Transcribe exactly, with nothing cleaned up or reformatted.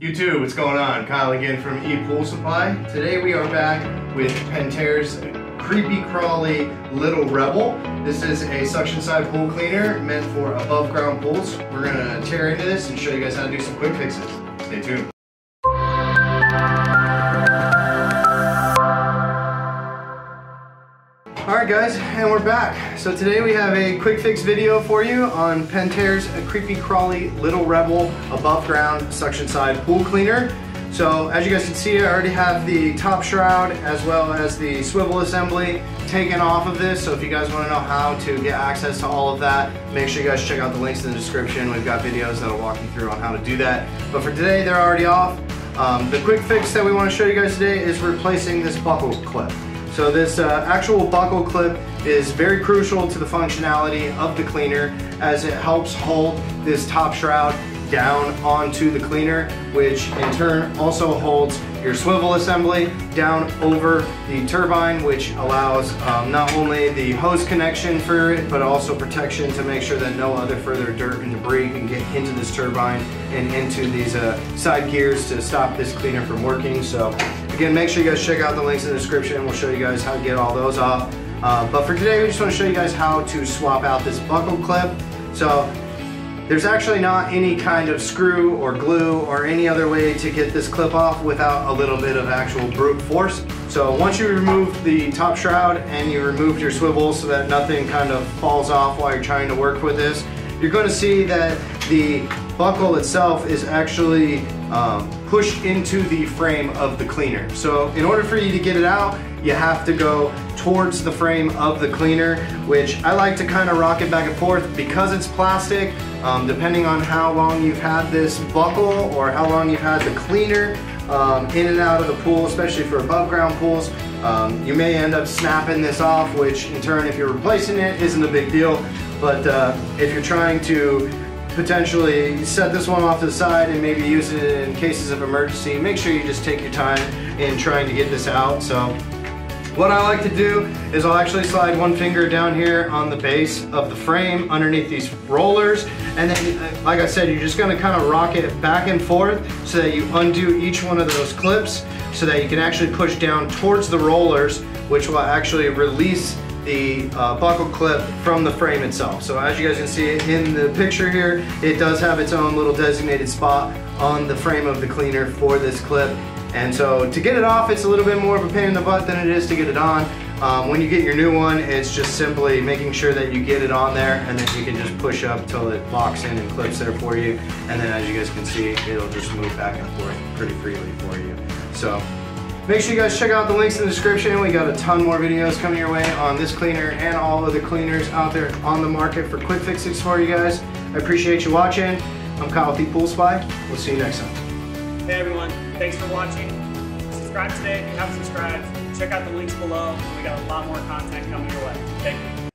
YouTube, what's going on? Kyle again from ePool Supply. Today we are back with Pentair's Creepy Crawly Little Rebel. This is a suction side pool cleaner meant for above ground pools. We're going to tear into this and show you guys how to do some quick fixes. Stay tuned. Alright guys, and we're back. So today we have a quick fix video for you on Pentair's Creepy Crawly Little Rebel above ground suction side pool cleaner. So as you guys can see, I already have the top shroud as well as the swivel assembly taken off of this. So if you guys want to know how to get access to all of that, make sure you guys check out the links in the description. We've got videos that'll walk you through on how to do that. But for today, they're already off. Um, the quick fix that we want to show you guys today is replacing this buckle clip. So this uh, actual buckle clip is very crucial to the functionality of the cleaner, as it helps hold this top shroud down onto the cleaner, which in turn also holds your swivel assembly down over the turbine, which allows um, not only the hose connection for it, but also protection to make sure that no other further dirt and debris can get into this turbine and into these uh, side gears to stop this cleaner from working. So again, make sure you guys check out the links in the description. We'll show you guys how to get all those off. Uh, but for today, we just want to show you guys how to swap out this buckle clip. So there's actually not any kind of screw or glue or any other way to get this clip off without a little bit of actual brute force. So once you remove the top shroud and you remove your swivel so that nothing kind of falls off while you're trying to work with this, you're going to see that the buckle itself is actually um, pushed into the frame of the cleaner. So in order for you to get it out, you have to go towards the frame of the cleaner, which I like to kind of rock it back and forth because it's plastic. Um, depending on how long you've had this buckle or how long you've had the cleaner um, in and out of the pool, especially for above ground pools, um, you may end up snapping this off, which in turn, if you're replacing it, isn't a big deal. But uh, if you're trying to potentially set this one off to the side and maybe use it in cases of emergency, make sure you just take your time in trying to get this out. So what I like to do is I'll actually slide one finger down here on the base of the frame underneath these rollers, and then like I said, you're just going to kind of rock it back and forth so that you undo each one of those clips so that you can actually push down towards the rollers, which will actually release the uh, buckle clip from the frame itself. So as you guys can see in the picture here, it does have its own little designated spot on the frame of the cleaner for this clip. And so to get it off, it's a little bit more of a pain in the butt than it is to get it on. Um, when you get your new one, it's just simply making sure that you get it on there, and then you can just push up till it locks in and clips there for you. And then as you guys can see, it'll just move back and forth pretty freely for you. So make sure you guys check out the links in the description. We got a ton more videos coming your way on this cleaner and all other cleaners out there on the market for quick fixes for you guys. I appreciate you watching. I'm Kyle P. Pool Spy. We'll see you next time. Hey everyone, thanks for watching. Subscribe today if you haven't subscribed. Check out the links below. We got a lot more content coming your way. Thank you.